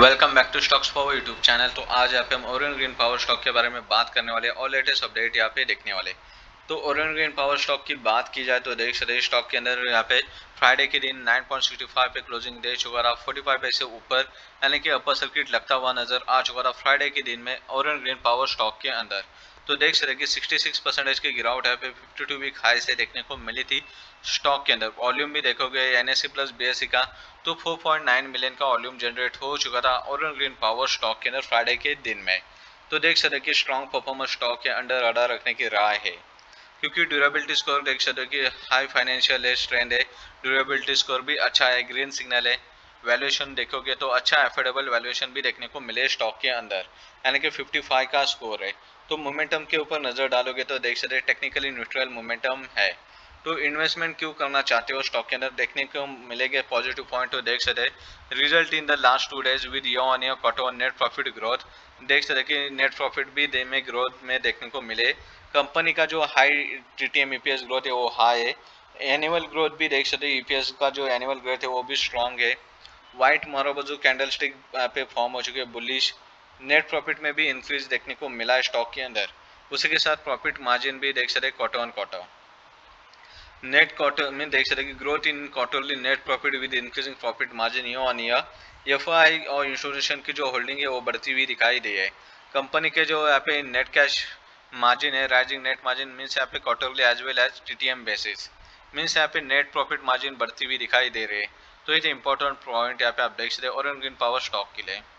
Welcome back to stocks power YouTube channel. तो आज यहाँ पे हम ओरियंट ग्रीन पावर स्टॉक के बारे में बात करने वाले और लेटेस्ट अपडेट यहाँ पे देखने वाले। तो ओरियंट ग्रीन पावर स्टॉक की बात की जाए तो देख स्टॉक के अंदर यहाँ पे फ्राइडे के दिन 9.65 पे क्लोजिंग दे चुका रहा, 45 पैसे ऊपर यानी कि अपर सर्किट लगता हुआ नजर आ चुका रहा फ्राइडे के दिन में ओरियंट ग्रीन पावर स्टॉक के अंदर। तो देख सकते कि 66% की गिरावट यहाँ पे 52 वीक हाई से देखने को मिली थी स्टॉक के अंदर। वॉल्यूम भी देखोगे एनएससी प्लस बीएससी का तो 4.9 मिलियन का वॉल्यूम जनरेट हो चुका था ओरियंट ग्रीन पावर स्टॉक के अंदर फ्राइडे के दिन में। तो देख सकते कि स्ट्रॉन्ग परफॉर्मेंस स्टॉक के अंडर रडार रखने की राय है, क्योंकि ड्यूरेबिलिटी स्कोर देख सकते कि हाई फाइनेंशियल स्ट्रेंथ है, ड्यूरेबिलिटी स्कोर भी अच्छा है, ग्रीन सिग्नल है। वैल्यूएशन देखोगे तो अच्छा एफोर्डेबल वैल्यूएशन भी देखने को मिले स्टॉक के अंदर यानी कि 55 का स्कोर है। तो मोमेंटम के ऊपर नज़र डालोगे तो देख सकते टेक्निकली न्यूट्रल मोमेंटम है। तो इन्वेस्टमेंट क्यों करना चाहते हो स्टॉक के अंदर देखने को मिलेंगे पॉजिटिव पॉइंट। तो देख सकते result in the last 2 days with year on year quarter on net profit growth, देख सकते कि नेट प्रॉफिट भी दिन में ग्रोथ में देखने को मिले। कंपनी का जो हाई TTM EPS ग्रोथ है वो हाई है, एनुअल ग्रोथ भी देख सकते EPS का जो एनुअल ग्रोथ है वो भी स्ट्रॉन्ग है। व्हाइट मोराबाजू कैंडल स्टिक पे फॉर्म हो चुके हैं बुलिश, नेट प्रॉफिट में भी इंक्रीज देखने को मिला है स्टॉक के अंदर। उसी के साथ प्रॉफिट मार्जिन भी देख सकते quarter on quarter net quarter में देख सकते कि growth in quarterly net profit with increasing profit margin year on year. FI और इंश्योरेंस की जो होल्डिंग है वो बढ़ती हुई दिखाई दी है। कंपनी के जो यहाँ पे नेट कैश मार्जिन है राइजिंग नेट मार्जिन मीन्स यहाँ पे quarterly as well as TTM basis means यहाँ पे नेट प्रॉफिट मार्जिन बढ़ती हुई दिखाई दे रही है। तो ये इंपॉर्टेंट पॉइंट यहाँ पे आप देख सकते हैं ओरियंट ग्रीन पावर स्टॉक के लिए।